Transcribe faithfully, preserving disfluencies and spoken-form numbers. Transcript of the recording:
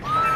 Yeah.